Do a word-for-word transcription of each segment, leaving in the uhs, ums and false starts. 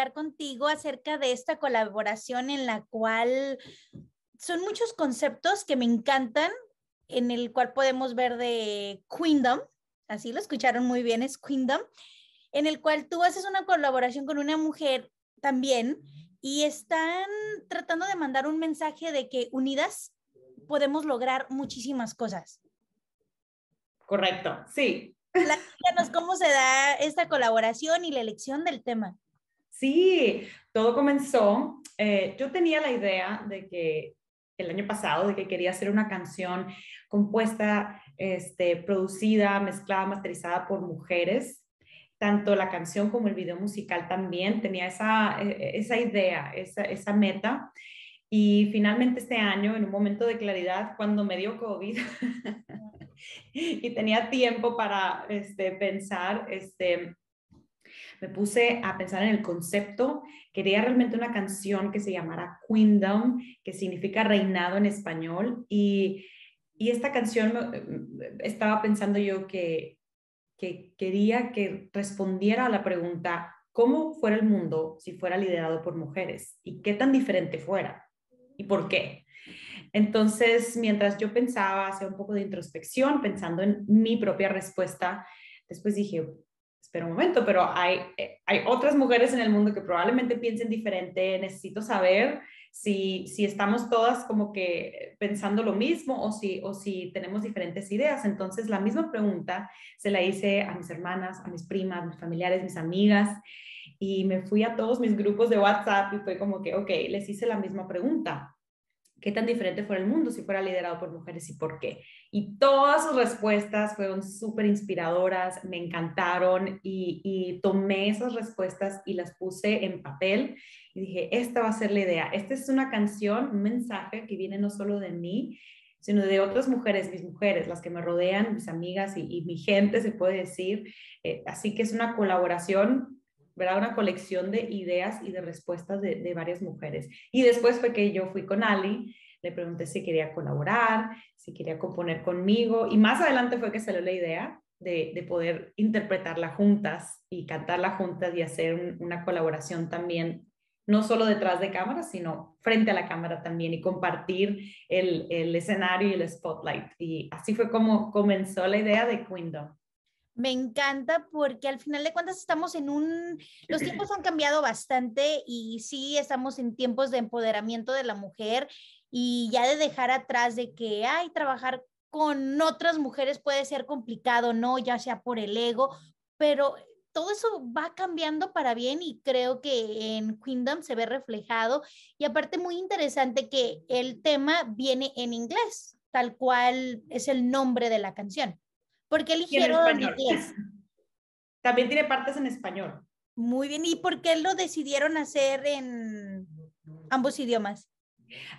platicar contigo acerca de esta colaboración en la cual son muchos conceptos que me encantan, en el cual podemos ver de Queendom, así lo escucharon muy bien, es Queendom, en el cual tú haces una colaboración con una mujer también y están tratando de mandar un mensaje de que unidas podemos lograr muchísimas cosas. Correcto, sí. Platícanos cómo se da esta colaboración y la elección del tema. Sí, todo comenzó. Eh, yo tenía la idea de que el año pasado, de que quería hacer una canción compuesta, este, producida, mezclada, masterizada por mujeres. Tanto la canción como el video musical también tenía esa, esa idea, esa, esa meta. Y finalmente este año, en un momento de claridad, cuando me dio COVID y tenía tiempo para este, pensar, este, me puse a pensar en el concepto. Quería realmente una canción que se llamara Queendom, que significa reinado en español. Y, y esta canción estaba pensando yo que, que quería que respondiera a la pregunta, ¿cómo fuera el mundo si fuera liderado por mujeres? ¿Y qué tan diferente fuera? ¿Y por qué? Entonces, mientras yo pensaba, hacía un poco de introspección, pensando en mi propia respuesta, después dije, espera un momento, pero hay, hay otras mujeres en el mundo que probablemente piensen diferente, necesito saber si, si estamos todas como que pensando lo mismo o si, o si tenemos diferentes ideas. Entonces, la misma pregunta se la hice a mis hermanas, a mis primas, mis familiares, mis amigas, y me fui a todos mis grupos de WhatsApp y fue como que, ok, les hice la misma pregunta. ¿Qué tan diferente fuera el mundo si fuera liderado por mujeres y por qué? Y todas sus respuestas fueron súper inspiradoras, me encantaron y, y tomé esas respuestas y las puse en papel y dije, esta va a ser la idea. Esta es una canción, un mensaje que viene no solo de mí, sino de otras mujeres, mis mujeres, las que me rodean, mis amigas y, y mi gente, se puede decir. Eh, así que es una colaboración, ¿verdad? Una colección de ideas y de respuestas de, de varias mujeres. Y después fue que yo fui con Ali, le pregunté si quería colaborar, si quería componer conmigo, y más adelante fue que salió la idea de, de poder interpretarla juntas y cantarla juntas y hacer un, una colaboración también, no solo detrás de cámara, sino frente a la cámara también, y compartir el, el escenario y el spotlight. Y así fue como comenzó la idea de Queendom. Me encanta porque al final de cuentas estamos en un... Los tiempos han cambiado bastante y sí estamos en tiempos de empoderamiento de la mujer y ya de dejar atrás de que, ay, trabajar con otras mujeres puede ser complicado, ¿no? Ya sea por el ego, pero todo eso va cambiando para bien y creo que en Queendom se ve reflejado. Y aparte muy interesante que el tema viene en inglés, tal cual es el nombre de la canción. ¿Por qué eligieron inglés? También tiene partes en español. Muy bien. ¿Y por qué lo decidieron hacer en ambos idiomas?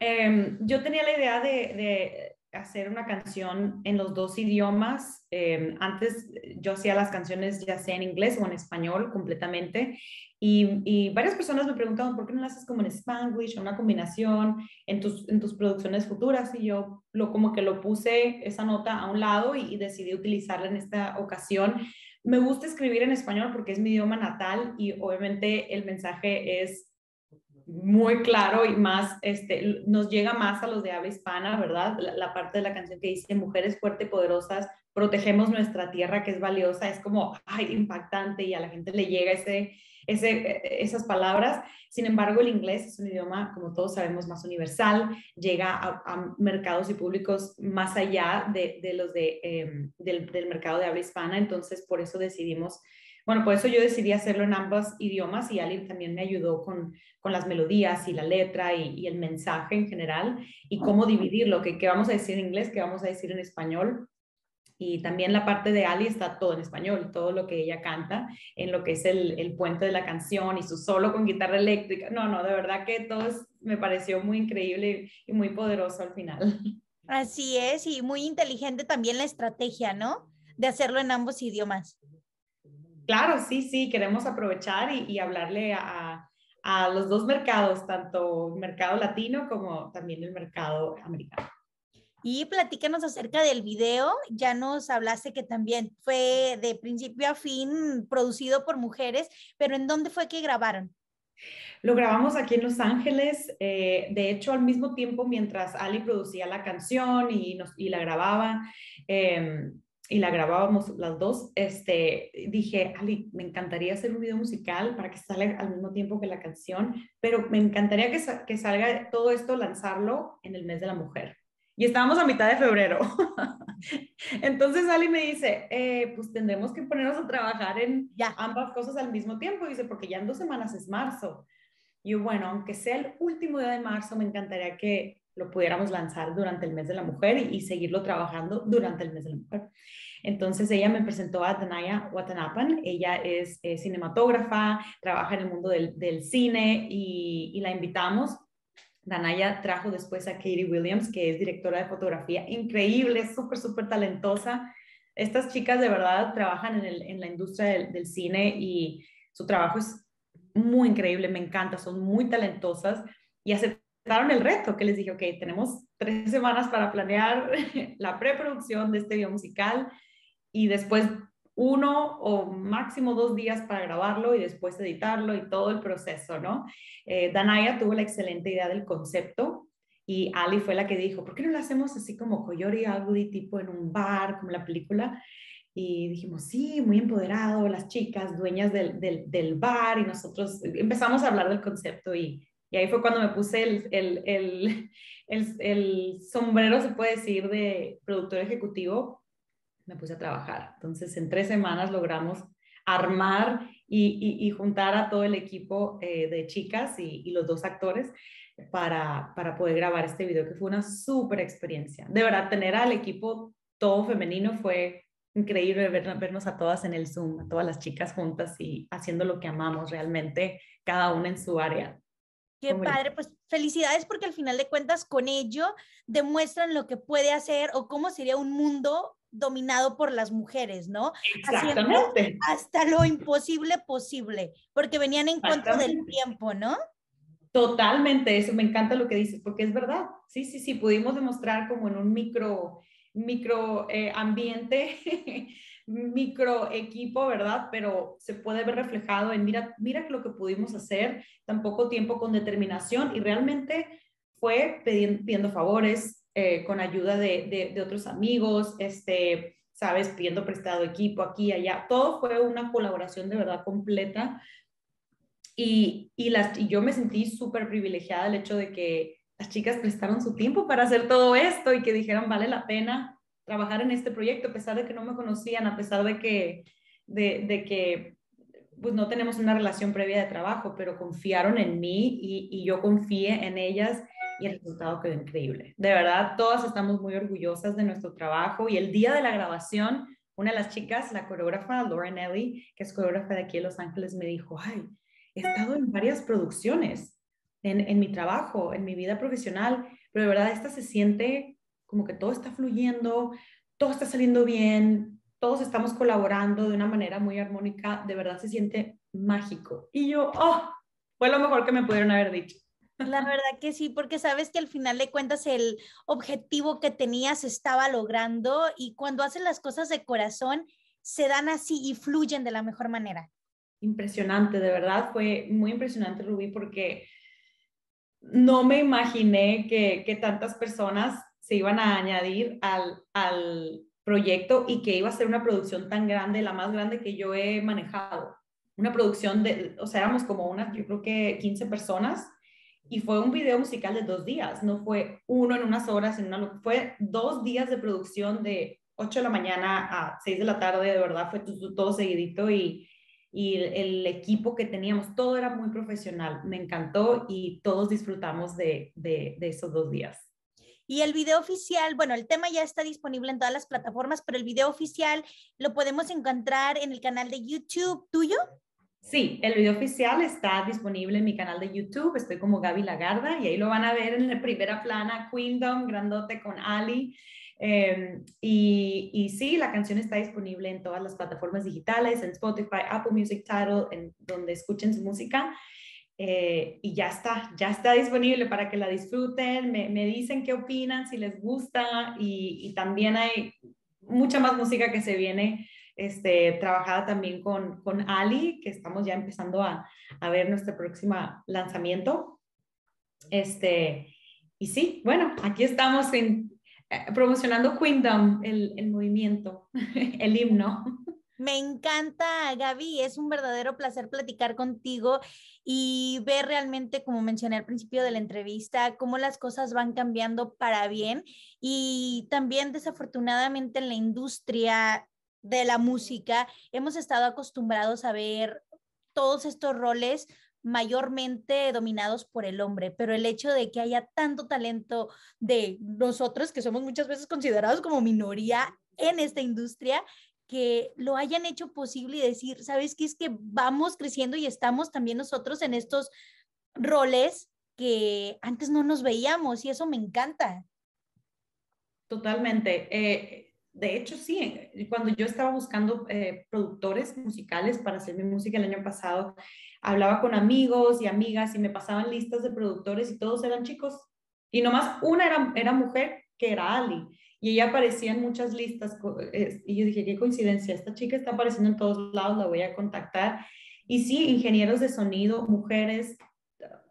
Eh, yo tenía la idea de, de hacer una canción en los dos idiomas. Eh, antes yo hacía las canciones ya sea en inglés o en español completamente. Y, y varias personas me preguntaban, ¿por qué no las haces como en Spanglish o una combinación en tus, en tus producciones futuras? Y yo lo, como que lo puse esa nota a un lado y, y decidí utilizarla en esta ocasión. Me gusta escribir en español porque es mi idioma natal y obviamente el mensaje es muy claro y más, este, nos llega más a los de habla hispana, ¿verdad? La, la parte de la canción que dice, mujeres fuertes y poderosas, protegemos nuestra tierra que es valiosa, es como, ay, impactante y a la gente le llega ese... Ese, esas palabras. Sin embargo, el inglés es un idioma, como todos sabemos, más universal, llega a, a mercados y públicos más allá de, de los de, eh, del, del mercado de habla hispana. Entonces, por eso decidimos, bueno, por eso yo decidí hacerlo en ambos idiomas y Ali también me ayudó con, con las melodías y la letra y, y el mensaje en general y cómo dividirlo, que, que vamos a decir en inglés, que vamos a decir en español. Y también la parte de Ali está todo en español, todo lo que ella canta, en lo que es el, el puente de la canción y su solo con guitarra eléctrica. No, no, de verdad que todo es, me pareció muy increíble y muy poderoso al final. Así es, y muy inteligente también la estrategia, ¿no? De hacerlo en ambos idiomas. Claro, sí, sí, queremos aprovechar y, y hablarle a, a los dos mercados, tanto el mercado latino como también el mercado americano. Y platícanos acerca del video, ya nos hablaste que también fue de principio a fin producido por mujeres, pero ¿en dónde fue que grabaron? Lo grabamos aquí en Los Ángeles, eh, de hecho al mismo tiempo mientras Ali producía la canción y, nos, y la grababa, eh, y la grabábamos las dos, este, dije, Ali, me encantaría hacer un video musical para que salga al mismo tiempo que la canción, pero me encantaría que, sa que salga todo esto, lanzarlo en el mes de la mujer. Y estábamos a mitad de febrero. Entonces Ali me dice, eh, pues tendremos que ponernos a trabajar en ya. ambas cosas al mismo tiempo. Dice, porque ya en dos semanas es marzo. Y yo, bueno, aunque sea el último día de marzo, me encantaría que lo pudiéramos lanzar durante el mes de la mujer y, y seguirlo trabajando durante el mes de la mujer. Entonces ella me presentó a Danaya Watanapan. Ella es eh, cinematógrafa, trabaja en el mundo del, del cine y, y la invitamos. Danaya trajo después a Katie Williams, que es directora de fotografía, increíble, súper, súper talentosa. Estas chicas de verdad trabajan en, el, en la industria del, del cine y su trabajo es muy increíble, me encanta, son muy talentosas y aceptaron el reto que les dije, ok, tenemos tres semanas para planear la preproducción de este video musical y después uno o máximo dos días para grabarlo y después editarlo y todo el proceso, ¿no? Eh, Danaya tuvo la excelente idea del concepto y Ali fue la que dijo, ¿por qué no lo hacemos así como Coyote y Ugly, tipo en un bar, como la película? Y dijimos, sí, muy empoderado, las chicas dueñas del, del, del bar, y nosotros empezamos a hablar del concepto y, y ahí fue cuando me puse el, el, el, el, el sombrero, se puede decir, de productor ejecutivo. Me puse a trabajar. Entonces, en tres semanas logramos armar y, y, y juntar a todo el equipo eh, de chicas y, y los dos actores para, para poder grabar este video, que fue una súper experiencia. De verdad, tener al equipo todo femenino fue increíble, ver, vernos a todas en el Zoom, a todas las chicas juntas y haciendo lo que amamos realmente, cada una en su área. Qué padre, pues felicidades, porque al final de cuentas con ello demuestran lo que puede hacer o cómo sería un mundo dominado por las mujeres, ¿no? Exactamente. Haciendo hasta lo imposible posible, porque venían en contra del tiempo, ¿no? Totalmente, eso me encanta lo que dices, porque es verdad. Sí, sí, sí, pudimos demostrar como en un micro, micro eh, ambiente, micro equipo, ¿verdad? Pero se puede ver reflejado en, mira, mira lo que pudimos hacer tan poco tiempo con determinación, y realmente fue pidiendo, pidiendo favores, Eh, con ayuda de, de, de otros amigos, este, sabes, pidiendo prestado equipo aquí, allá. Todo fue una colaboración de verdad completa. Y, y, las, y yo me sentí súper privilegiada el hecho de que las chicas prestaron su tiempo para hacer todo esto y que dijeron, vale la pena trabajar en este proyecto, a pesar de que no me conocían, a pesar de que, de, de que pues no tenemos una relación previa de trabajo, pero confiaron en mí y, y yo confié en ellas. Y el resultado quedó increíble. De verdad, todas estamos muy orgullosas de nuestro trabajo. Y el día de la grabación, una de las chicas, la coreógrafa, Lorena Eli, que es coreógrafa de aquí de Los Ángeles, me dijo, ay, he estado en varias producciones, en, en mi trabajo, en mi vida profesional, pero de verdad esta se siente como que todo está fluyendo, todo está saliendo bien, todos estamos colaborando de una manera muy armónica, de verdad se siente mágico. Y yo, oh, fue lo mejor que me pudieron haber dicho. La verdad que sí, porque sabes que al final de cuentas el objetivo que tenías estaba logrando, y cuando haces las cosas de corazón se dan así y fluyen de la mejor manera. Impresionante, de verdad, fue muy impresionante, Rubí, porque no me imaginé que, que tantas personas se iban a añadir al, al proyecto y que iba a ser una producción tan grande, la más grande que yo he manejado. Una producción de, o sea, éramos como unas, yo creo que quince personas. Y fue un video musical de dos días, no fue uno en unas horas, en una, fue dos días de producción de ocho de la mañana a seis de la tarde, de verdad, fue todo seguidito y, y el, el equipo que teníamos, todo era muy profesional, me encantó y todos disfrutamos de, de, de esos dos días. Y el video oficial, bueno, el tema ya está disponible en todas las plataformas, pero el video oficial lo podemos encontrar en el canal de YouTube tuyo. Sí, el video oficial está disponible en mi canal de YouTube, estoy como Gaby Lagarda, y ahí lo van a ver en la primera plana, Queendom, grandote con Ali. Eh, y, y sí, la canción está disponible en todas las plataformas digitales, en Spotify, Apple Music, Tidal, en donde escuchen su música. Eh, y ya está, ya está disponible para que la disfruten, me, me dicen qué opinan, si les gusta, y, y también hay mucha más música que se viene este, trabajada también con, con Ali, que estamos ya empezando a, a ver nuestro próximo lanzamiento. Este, y sí, bueno, aquí estamos en, eh, promocionando Queendom, el, el movimiento, el himno. Me encanta, Gaby, es un verdadero placer platicar contigo y ver realmente, como mencioné al principio de la entrevista, cómo las cosas van cambiando para bien, y también desafortunadamente en la industria de la música hemos estado acostumbrados a ver todos estos roles mayormente dominados por el hombre, pero el hecho de que haya tanto talento de nosotros, que somos muchas veces considerados como minoría en esta industria, que lo hayan hecho posible y decir, ¿sabes qué? Es que vamos creciendo y estamos también nosotros en estos roles que antes no nos veíamos, y eso me encanta. Totalmente. Eh, de hecho, sí, cuando yo estaba buscando eh, productores musicales para hacer mi música el año pasado, hablaba con amigos y amigas y me pasaban listas de productores y todos eran chicos. Y nomás una era, era mujer, que era Ali. Y ella aparecía en muchas listas y yo dije, qué coincidencia, esta chica está apareciendo en todos lados, la voy a contactar. Y sí, ingenieros de sonido, mujeres,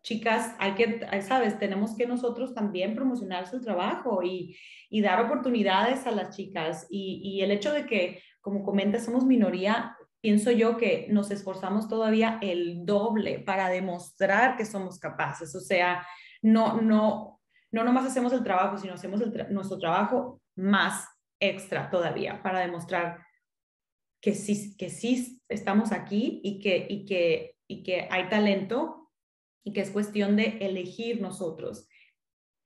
chicas, hay que, sabes, tenemos que nosotros también promocionar su trabajo y, y dar oportunidades a las chicas. Y, y el hecho de que, como comentas, somos minoría, pienso yo que nos esforzamos todavía el doble para demostrar que somos capaces. O sea, no, no, no nomás hacemos el trabajo, sino hacemos el tra- nuestro trabajo más extra todavía para demostrar que sí, que sí estamos aquí y que, y, que, y que hay talento y que es cuestión de elegir nosotros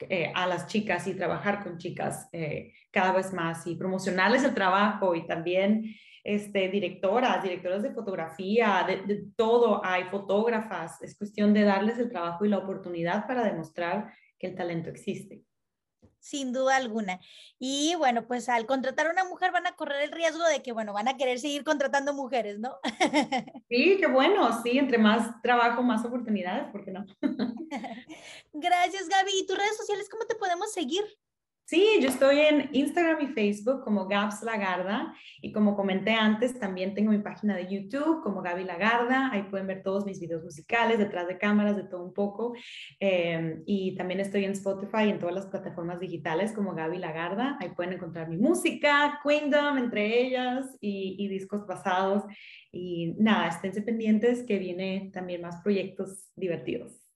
eh, a las chicas y trabajar con chicas eh, cada vez más y promocionarles el trabajo, y también este, directoras, directoras de fotografía, de, de todo, hay fotógrafas, es cuestión de darles el trabajo y la oportunidad para demostrar que el talento existe. Sin duda alguna. Y bueno, pues al contratar a una mujer van a correr el riesgo de que, bueno, van a querer seguir contratando mujeres, ¿no? Sí, qué bueno, sí, entre más trabajo, más oportunidades, ¿por qué no? Gracias, Gaby. ¿Y tus redes sociales, cómo te podemos seguir? Sí, yo estoy en Instagram y Facebook como Gaby Lagarda, y como comenté antes, también tengo mi página de YouTube como Gaby Lagarda, ahí pueden ver todos mis videos musicales, detrás de cámaras, de todo un poco, eh, y también estoy en Spotify y en todas las plataformas digitales como Gaby Lagarda, ahí pueden encontrar mi música, Queendom entre ellas, y, y discos pasados, y nada, esténse pendientes que viene también más proyectos divertidos.